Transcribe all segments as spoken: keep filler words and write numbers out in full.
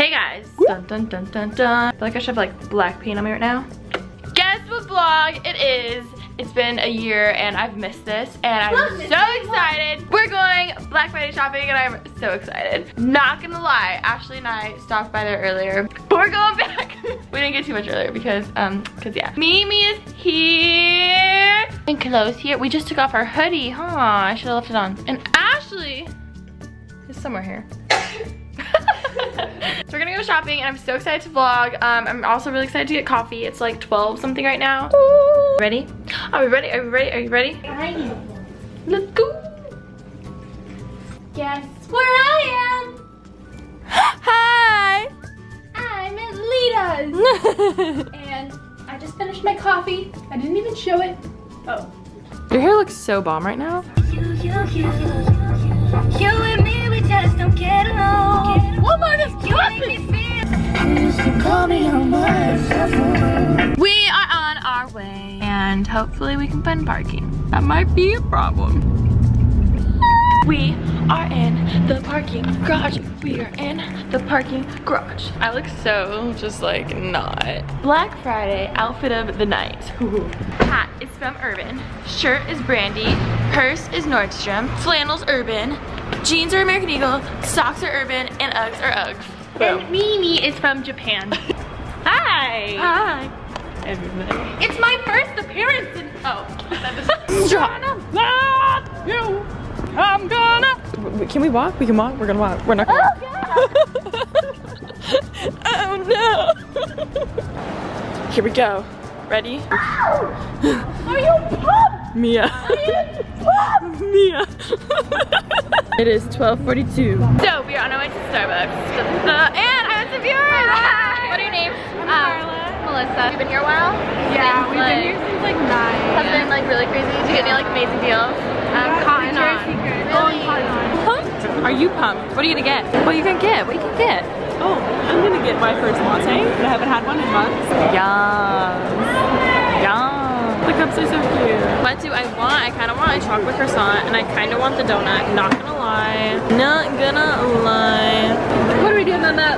Hey guys, dun dun dun dun dun. I feel like I should have like black paint on me right now. Guess what vlog it is. It's been a year and I've missed this and I'm Love so excited. Vlog. We're going Black Friday shopping and I'm so excited. Not gonna lie, Ashley and I stopped by there earlier, but we're going back. We didn't get too much earlier because, um, cause yeah. Mimi is here and Chloe's here. We just took off our hoodie, huh? I should have left it on. And Ashley is somewhere here. So we're gonna go shopping and I'm so excited to vlog. Um, I'm also really excited to get coffee. It's like twelve something right now. Ooh. Ready? Are we ready? Are we ready? Are you ready? Hi. Let's go. Guess where I am? Hi. I'm at Lita's. And I just finished my coffee. I didn't even show it. Oh. Your hair looks so bomb right now. You, you, you, you, you and me, we just don't get along. Walmart is dropping. We are on our way and hopefully we can find parking. That might be a problem. We are in the parking garage. We are in the parking garage. I look so just like not. Black Friday outfit of the night. Hat is from Urban. Shirt is Brandy. Purse is Nordstrom. Flannel's Urban. Jeans are American Eagle, socks are Urban, and Uggs are Uggs. Boom. And Mimi is from Japan. Hi! Hi, everybody. It's my first appearance in- oh. That you. I'm gonna- Can we walk? We can walk? We're gonna walk. We're not gonna walk. Oh, no. Here we go. Ready? Ow! Are you pumped? Mia. Are you pumped? Mia. It is twelve forty-two. So we are on our way to Starbucks. Uh, and I went to Viora. What are your names? I'm Carla. Um, Melissa. You've been here a while? Yeah, since, we've like, been here since like nine. Has it been like really crazy? Did you get any like amazing deals? Um, Cotton On. Really? Oh, Cotton On. Pumped? Are you pumped? What are you gonna get? What are you gonna get? What are you gonna get? Oh, I'm gonna get my first latte. I haven't had one in months. Yum. Yum. The cups are so cute. What do I want? I kind of want a chocolate croissant and I kind of want the donut. Not gonna lie. Not gonna lie. What are we doing on that?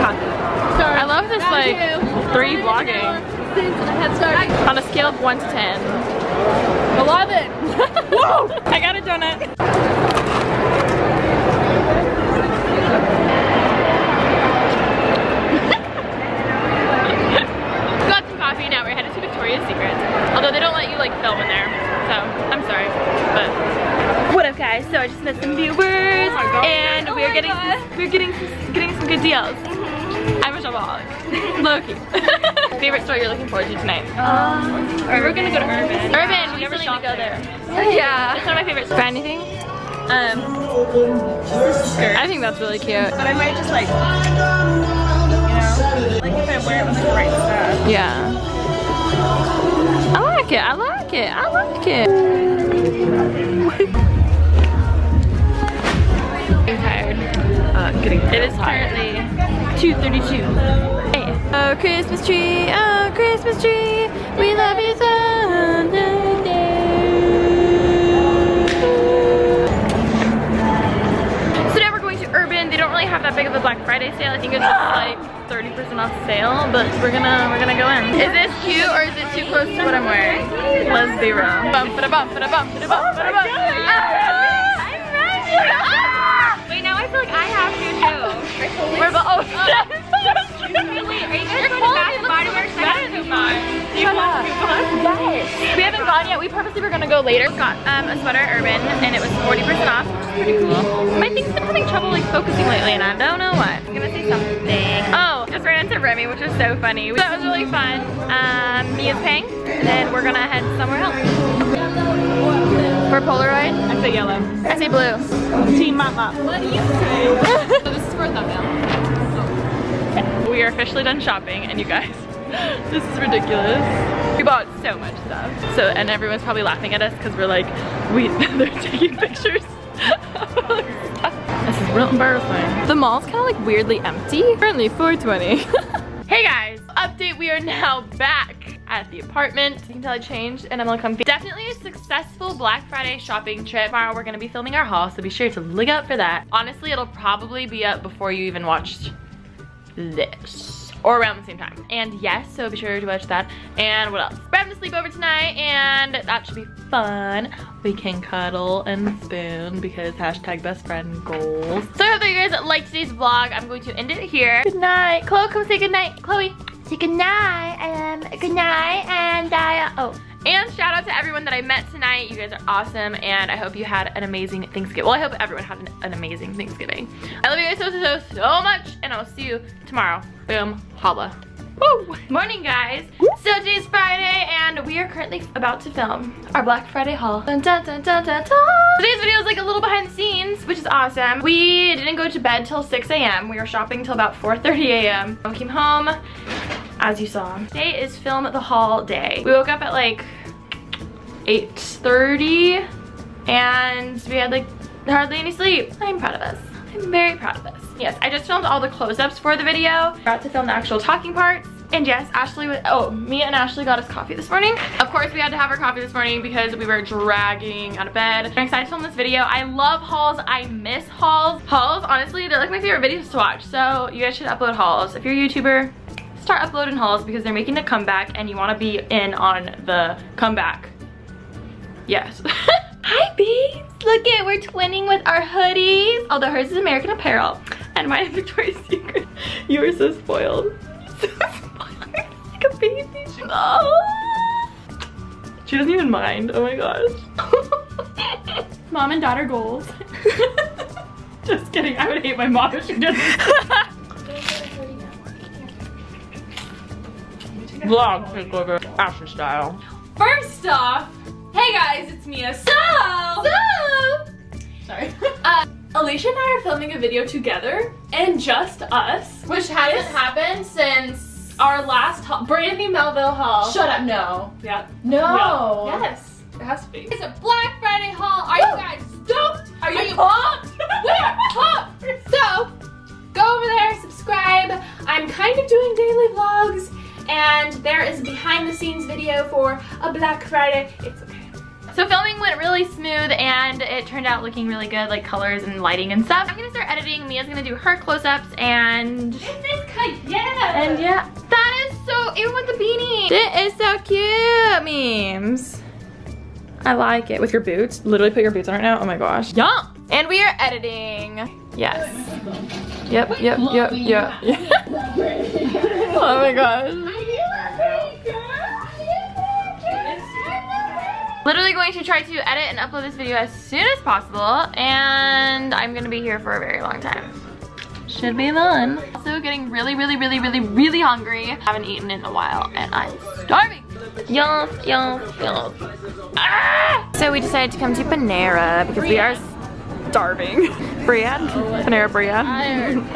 Coffee. Sorry. I love this like three vlogging. On a scale of one to ten. eleven. Whoa! I got a donut. Got some coffee. Now we're headed to Victoria's Secret. Although they don't let you like film in there, so I'm sorry, but. What up guys, so I just met some viewers, oh my God. and oh we're, my getting God. Some, we're getting some, getting some good deals. Mm-hmm. I'm a shopaholic, low-key. Favorite store you're looking forward to tonight? Um, we were gonna go to Urban. Yeah. Urban, we never shopped go there. there. Yeah. It's one of my favorite stores. Find anything? Um, I think that's really cute. But I might just like, you know, like if I wear it with like, the right stuff. Yeah. I like it, I like it, I like it. I'm tired. Uh, getting it is currently two thirty-two. Oh, Christmas tree, oh, Christmas tree, we love you so much. Have that big of a Black Friday sale. I think it's just like thirty percent off sale, but we're gonna we're gonna go in. Is this cute or is it too close to what I'm wearing? Let's be real. Bump it a bump it a bump it a bump it a bump. I'm ready. Ah! Wait, now I feel like I have to too. We're both. Oh, wait, are you guys going back to body work? Better than mine. Do you want to move on? Yes. We haven't gone yet. We purposely were gonna go later. Got um, a sweater at Urban, and it was forty percent off. Pretty cool. My thing's been having trouble like focusing lately and I don't know why. I'm gonna say something. Oh, just ran into Remy, which is so funny. That was really fun. Um, Mia's paying and then we're gonna head somewhere else. For Polaroid? I say yellow. I say blue. Team Mop Mop. What do you say? So this is for a thumbnail. Oh. We are officially done shopping and you guys, this is ridiculous. We bought so much stuff. So, and everyone's probably laughing at us because we're like, we, they're taking pictures. This is real embarrassing. The mall's kind of like weirdly empty. Currently four twenty. Hey guys, update, we are now back at the apartment. You can tell I changed and I'm all comfy. Definitely a successful Black Friday shopping trip. Tomorrow we're gonna be filming our haul, so be sure to look out for that. Honestly, it'll probably be up before you even watched this, or around the same time. And yes, so be sure to watch that. And what else? We're having a sleepover tonight, and that should be fun. We can cuddle and spoon because hashtag best friend goals. So I hope that you guys liked today's vlog. I'm going to end it here. Good night. Chloe, come say good night. Chloe, say good night. Um, good night. And I, uh, oh. And shout out to everyone that I met tonight. You guys are awesome, and I hope you had an amazing Thanksgiving. Well, I hope everyone had an, an amazing Thanksgiving. I love you guys so, so, so, so much, and I'll see you tomorrow. Boom, holla. Woo! Morning, guys. So today's Friday, and we are currently about to film our Black Friday haul. Dun, dun, dun, dun, dun, dun. Today's video is like a little behind the scenes, which is awesome. We didn't go to bed till six A M We were shopping till about four thirty A M We came home. As you saw. Today is film the haul day. We woke up at like eight thirty and we had like hardly any sleep. I'm proud of us. I'm very proud of us. Yes, I just filmed all the close-ups for the video. Forgot to film the actual talking parts. And yes, Ashley was, oh, me and Ashley got us coffee this morning. Of course, we had to have our coffee this morning because we were dragging out of bed. I'm excited to film this video. I love hauls. I miss hauls. Hauls, honestly, they're like my favorite videos to watch. So you guys should upload hauls. If you're a YouTuber, start uploading hauls because they're making a comeback and you want to be in on the comeback. Yes. Hi, bees. Look at, we're twinning with our hoodies. Although hers is American Apparel and mine is Victoria's Secret. You are so spoiled. So spoiled. Like a baby. Oh. She doesn't even mind. Oh my gosh. Mom and daughter goals. Just kidding. I would hate my mom if she doesn't. Vlog takeover, Ashley style. First off, hey guys, it's Mia. So, so sorry. uh, Alicia and I are filming a video together, and just us, which hasn't happened since our last haul, Brandy Melville haul. Shut up, no. Yeah. No. no. Yes, it has to be. It's a Black Friday haul. Are Woo. you guys stoked? Are you pumped? We're pumped. So, go over there, subscribe. I'm kind of doing daily vlogs. And there is a behind the scenes video for a Black Friday. It's okay. So filming went really smooth and it turned out looking really good, like colors and lighting and stuff. I'm gonna start editing. Mia's gonna do her close-ups and... This is yeah. And yeah. That is so, even with the beanie. It is so cute, memes. I like it. With your boots. Literally put your boots on right now. Oh my gosh. Yum. And we are editing. Yes. Yep, yep, yep, yep, yep. Oh my gosh. Literally going to try to edit and upload this video as soon as possible, and I'm gonna be here for a very long time. Should be fun. Also getting really, really, really, really, really hungry. I haven't eaten in a while, and I'm starving. Yum, yum, yum. Ah! So we decided to come to Panera because we are starving. Briad? Panera Briad?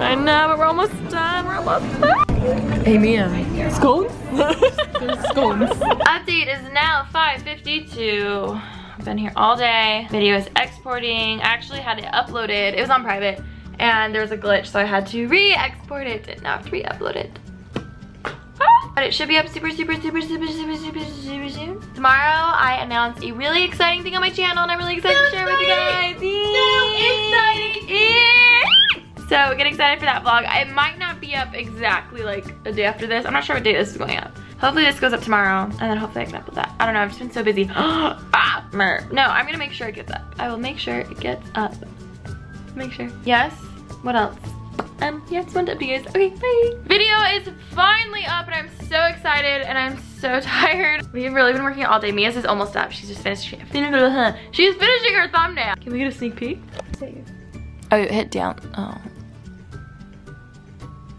I know, but we're almost done. We're almost done. Hey Mia, scones? Scones. Update is now five fifty-two. I've been here all day. Video is exporting. I actually had it uploaded. It was on private and there was a glitch, so I had to re-export it. Didn't have to re-upload it. Ah! But it should be up super, super, super, super, super, super, super soon. Tomorrow I announce a really exciting thing on my channel and I'm really excited so to share it with you guys. So exciting! Yeah. So get excited for that vlog. I might not be up exactly like a day after this. I'm not sure what day this is going up. Hopefully this goes up tomorrow, and then hopefully I can upload that. I don't know, I've just been so busy. ah, mer. No, I'm gonna make sure it gets up. I will make sure it gets up. Make sure. Yes? What else? Um, yes, one up you guys. Okay, bye. Video is finally up, and I'm so excited, and I'm so tired. We've really been working all day. Mia's is almost up. She's just finishing. She's finishing her thumbnail. Can we get a sneak peek? Oh, hit down. Oh.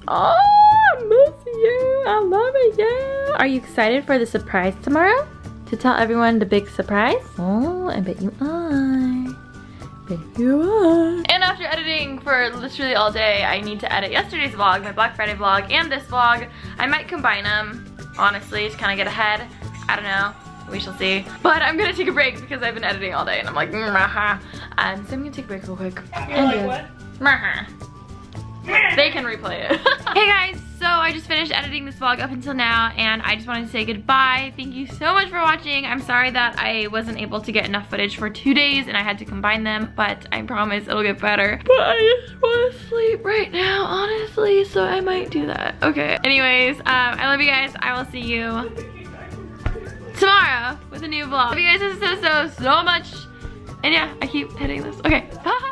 Oh, I miss you. I love it, yeah. Are you excited for the surprise tomorrow? To tell everyone the big surprise? Oh, I bet you are. Bet you are. And after editing for literally all day, I need to edit yesterday's vlog, my Black Friday vlog, and this vlog. I might combine them, honestly, to kind of get ahead. I don't know. We shall see. But I'm going to take a break because I've been editing all day, and I'm like, mm-hmm. Um, so I'm going to take a break real quick. You're and like, what? Mm-hmm. They can replay it. Hey guys, so I just finished editing this vlog up until now, and I just wanted to say goodbye. Thank you so much for watching. I'm sorry that I wasn't able to get enough footage for two days and I had to combine them, but I promise it'll get better. But I just want to sleep right now, honestly, so I might do that. Okay. Anyways, um, I love you guys. I will see you tomorrow with a new vlog. Love you guys so, so, so much. And yeah, I keep hitting this. Okay, bye.